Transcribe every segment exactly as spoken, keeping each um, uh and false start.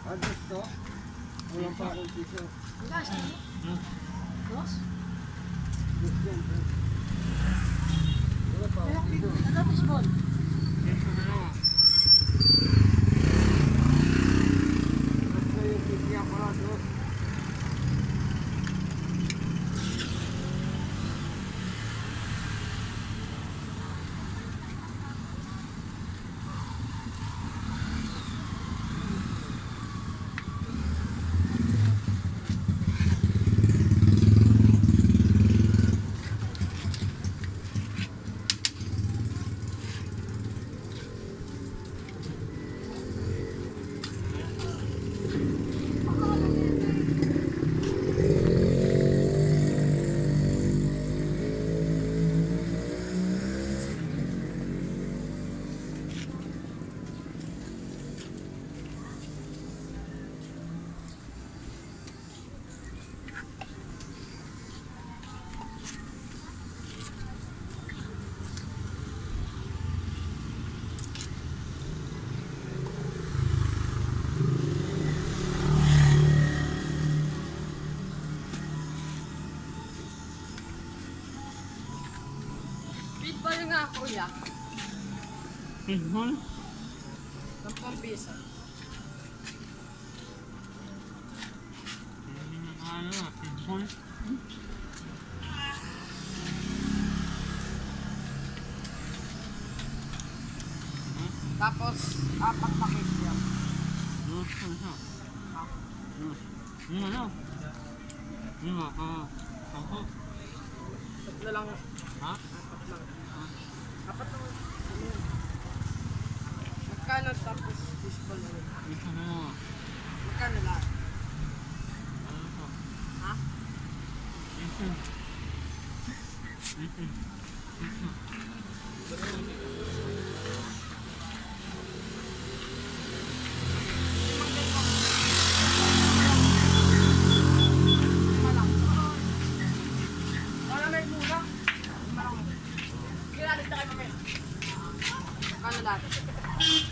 Agosto, walang pa akong tisyo. Bukas, hindi? Bukas? Bukas yan. Walang pa akong tisyo. Ano ang baseball? Ito na nga. Basta yung titiyak ko lang doon. Paano nga, kuya? Pinhol? Sampung piso. Ano nga, pinhol? Tapos, apat na kisya. Ano nga? Ano nga? Tatlo lang. Ha? Apat lang. Apat lang. Magkano tapos baseball na rin? Ito na mo. Magkano lang? Ano ito? Ha? Ito. Ito. Ito. Thank you.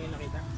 May nakita?